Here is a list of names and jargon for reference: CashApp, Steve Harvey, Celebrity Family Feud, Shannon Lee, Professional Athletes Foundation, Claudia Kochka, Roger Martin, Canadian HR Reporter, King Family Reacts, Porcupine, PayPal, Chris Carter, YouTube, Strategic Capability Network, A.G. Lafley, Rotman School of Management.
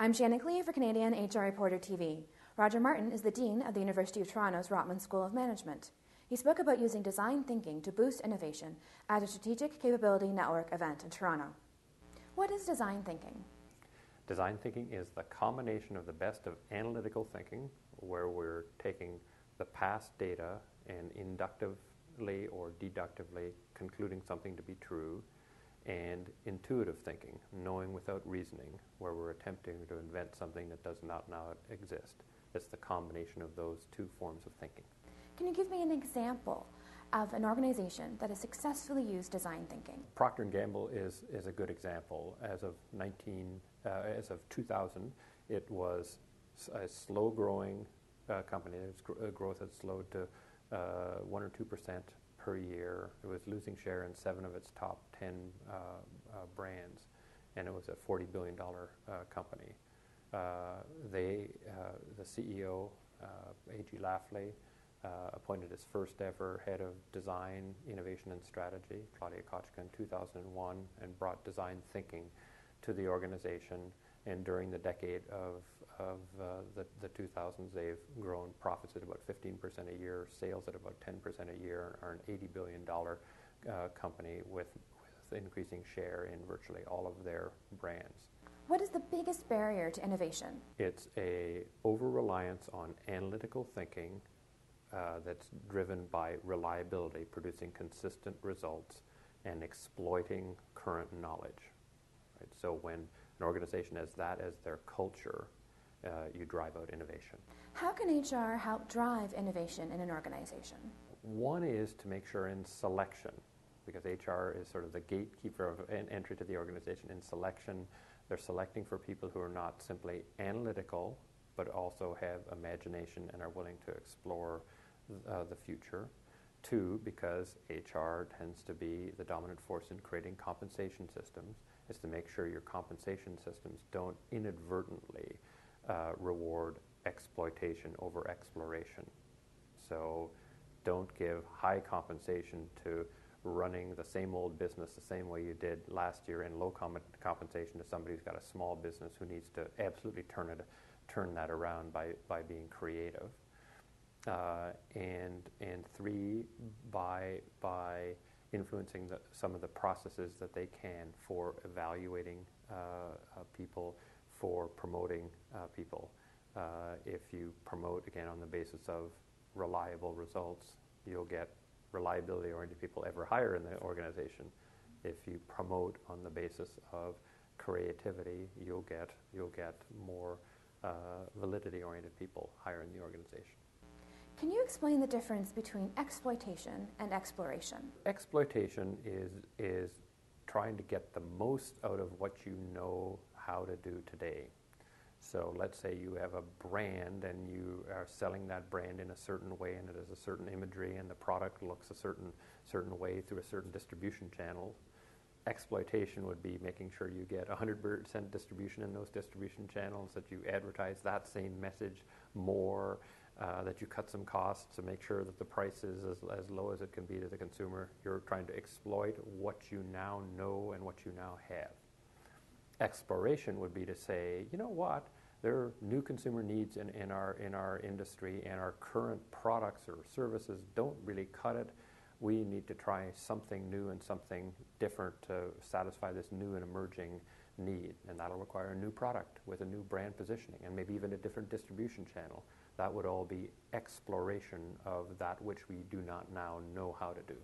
I'm Shannon Lee for Canadian HR Reporter TV. Roger Martin is the Dean of the University of Toronto's Rotman School of Management. He spoke about using design thinking to boost innovation at a Strategic Capability Network event in Toronto. What is design thinking? Design thinking is the combination of the best of analytical thinking, where we're taking the past data and inductively or deductively concluding something to be true, and intuitive thinking, knowing without reasoning, where we're attempting to invent something that does not now exist. It's the combination of those two forms of thinking. Can you give me an example of an organization that has successfully used design thinking? Procter & Gamble is a good example. As of 2000, it was a slow-growing company. Its growth had slowed to 1 or 2% per year. It was losing share in 7 of its top 10 brands, and it was a $40 billion company. The CEO, A.G. Lafley, appointed his first ever head of design, innovation, and strategy, Claudia Kochka, in 2001, and brought design thinking to the organization. And during the decade of the 2000s, they've grown profits at about 15% a year, sales at about 10% a year, and are an $80 billion company with increasing share in virtually all of their brands. What is the biggest barrier to innovation? It's a over-reliance on analytical thinking that's driven by reliability, producing consistent results, and exploiting current knowledge. Right? So when an organization has that as their culture, you drive out innovation. How can HR help drive innovation in an organization? One is to make sure in selection, because HR is sort of the gatekeeper of entry to the organization. In selection, they're selecting for people who are not simply analytical, but also have imagination and are willing to explore the future. Two, because HR tends to be the dominant force in creating compensation systems, is to make sure your compensation systems don't inadvertently reward exploitation over exploration. So don't give high compensation to running the same old business the same way you did last year, and low compensation to somebody who's got a small business who needs to absolutely turn that around by being creative. And three, by influencing some of the processes that they can for evaluating people, for promoting people. If you promote, again, on the basis of reliable results, you'll get reliability-oriented people ever higher in the organization. If you promote on the basis of creativity, you'll get more validity-oriented people higher in the organization. Can you explain the difference between exploitation and exploration? Exploitation is trying to get the most out of what you know how to do today. So let's say you have a brand and you are selling that brand in a certain way, and it has a certain imagery, and the product looks a certain way through a certain distribution channel. Exploitation would be making sure you get 100% distribution in those distribution channels, that you advertise that same message more, that you cut some costs to make sure that the price is as low as it can be to the consumer. You're trying to exploit what you now know and what you now have. Exploration would be to say, you know what, there are new consumer needs in our industry, and our current products or services don't really cut it. We need to try something new and something different to satisfy this new and emerging need, and that'll require a new product with a new brand positioning and maybe even a different distribution channel. That would all be exploration of that which we do not now know how to do.